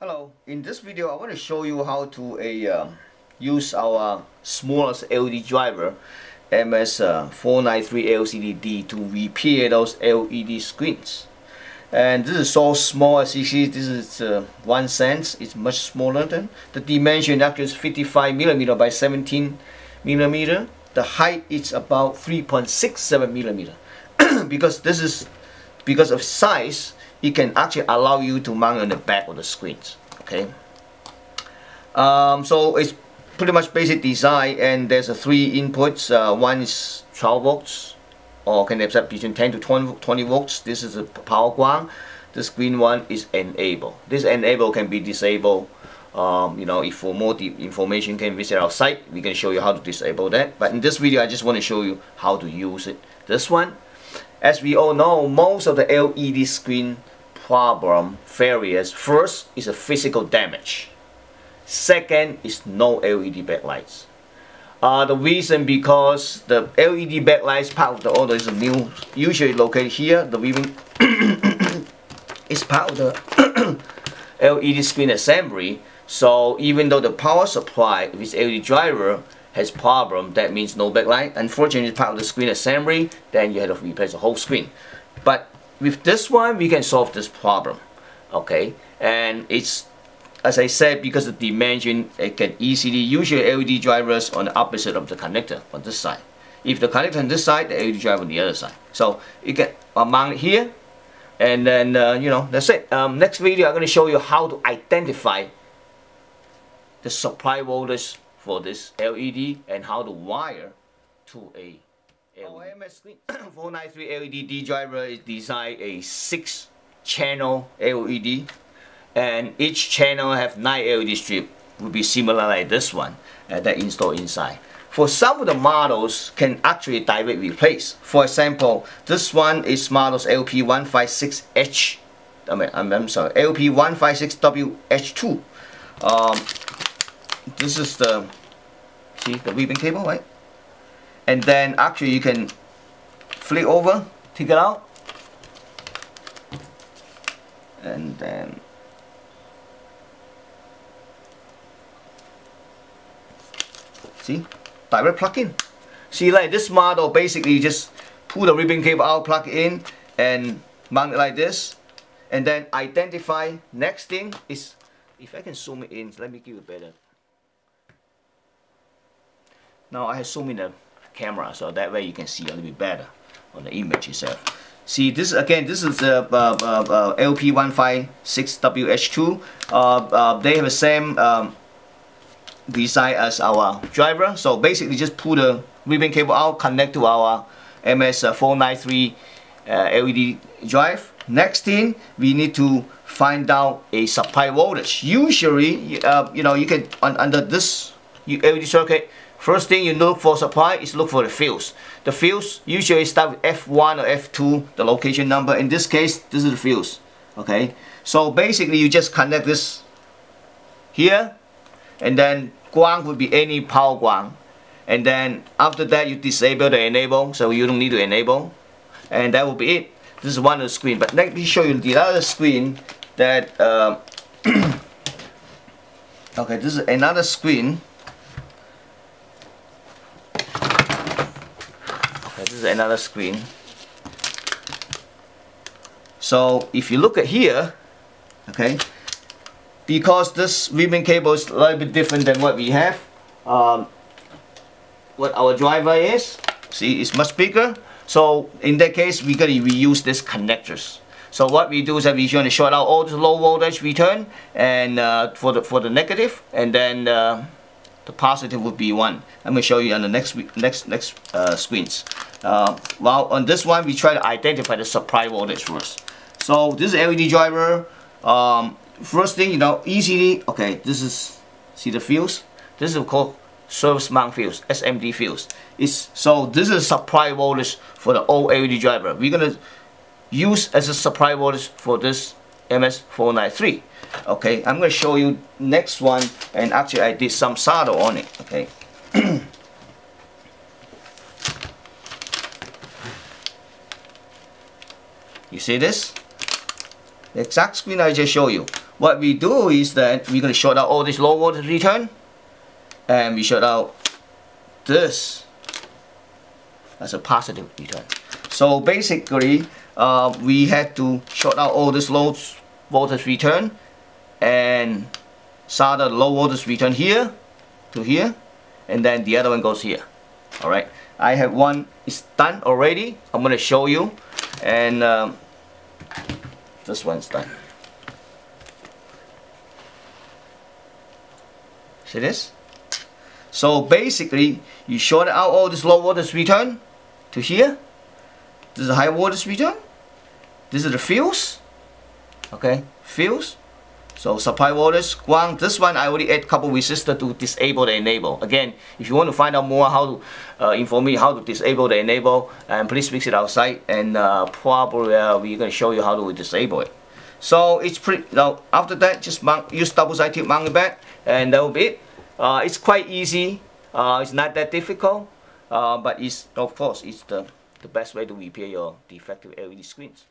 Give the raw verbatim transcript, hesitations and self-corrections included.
Hello, in this video I want to show you how to a, uh, use our smallest L E D driver M S four nine three L C D D to repair those L E D screens. And this is so small, as you see, this is uh, one cent, it's much smaller than the dimension. Actually is fifty-five millimeter by seventeen millimeter. The height is about three point six seven millimeter. Because this is because of size, it can actually allow you to mount on the back of the screens. Okay. Um, so it's pretty much basic design, and there's a three inputs. Uh, one is twelve volts, or can accept between ten to twenty volts. This is a power ground. This green one is enable. This enable can be disabled. Um, you know, if for more deep information, you can visit our site. We can show you how to disable that. But in this video, I just want to show you how to use it. This one. As we all know, most of the L E D screen problem failures, first is a physical damage. Second is no L E D backlights. Uh, the reason because the L E D backlights part of the order is new, usually located here. The ribbon is part of the L E D screen assembly. So even though the power supply of this L E D driver has problem, that means no backlight. Unfortunately, part of the screen assembly, then you have to replace the whole screen. But with this one, we can solve this problem. Okay, and it's, as I said, because the dimension, it can easily use your L E D drivers on the opposite of the connector on this side. If the connector on this side, the L E D driver on the other side. So you can mount it here, and then uh, you know, that's it. Um, next video, I'm going to show you how to identify the supply voltage for this L E D and how to wire to a M S four nine three L C D D driver is designed a six channel L E D, and each channel have nine L E D strip, will be similar like this one uh, that installed inside. For some of the models can actually direct replace. For example, this one is models L P one five six H, I mean, I'm, I'm sorry, L P one five six W H two. Um, This is the, see, the ribbon cable, right? And then actually you can flip over, take it out, and then see, direct plug in. See, like this model, basically you just pull the ribbon cable out, plug in, and mount it like this, and then identify. Next thing is, if I can zoom it in, let me give you better. Now I have zoomed in the camera, so that way you can see a little bit better on the image itself. See, this again, this is the uh, uh, uh, L P one five six W H two. Uh, uh, they have the same um, design as our driver. So basically just pull the ribbon cable out, connect to our M S four nine three uh, L E D drive. Next thing, we need to find out a supply voltage. Usually, uh, you know, you can, un under this L E D circuit, first thing you look for supply is look for the fields. The fields usually start with F one or F two, the location number. In this case, this is the fields. Okay, so basically you just connect this here, and then ground would be any power ground. And then after that, you disable the enable, so you don't need to enable. And that will be it. This is one of the screen. But let me show you the other screen that, uh, okay, this is another screen. This is another screen. So if you look at here, okay, because this ribbon cable is a little bit different than what we have, um, what our driver is, see, it's much bigger. So in that case, we gotta reuse these connectors. So what we do is that we're going to short out all the low voltage return, and uh, for the for the negative, and then. Uh, The positive would be one. I'm gonna show you on the next next next uh, screens. Uh, while on this one, we try to identify the supply voltage first. So this is L E D driver. Um, first thing, you know, easily. Okay, this is, see the fields. This is called service mount fields, S M D fields. It's so this is supply voltage for the old L E D driver. We're gonna use as a supply voltage for this M S four nine three. Okay, I'm going to show you next one, and actually I did some solder on it. Okay. You see this? The exact screen I just showed you. what we do is that we're going to short out all this low voltage return, and we short out this as a positive return. So basically, uh, we had to short out all this low voltage return and solder low voltage return here to here, and then the other one goes here. All right, I have one, it's done already. I'm going to show you, and um, this one's done. See this? So basically, you short out all this low voltage return to here. This is a high voltage return. This is the fuse. Okay, fuse. So supply voltage, ground. This one I already add couple resistor to disable the enable. Again, if you want to find out more how to uh, inform me how to disable the enable, and please visit our site, and uh, probably uh, we're gonna show you how to disable it. So it's pretty. Now after that, just mount, use double side tip mounting back, and that will be it. Uh, it's quite easy. Uh, it's not that difficult, uh, but it's of course it's the the best way to repair your defective L E D screens.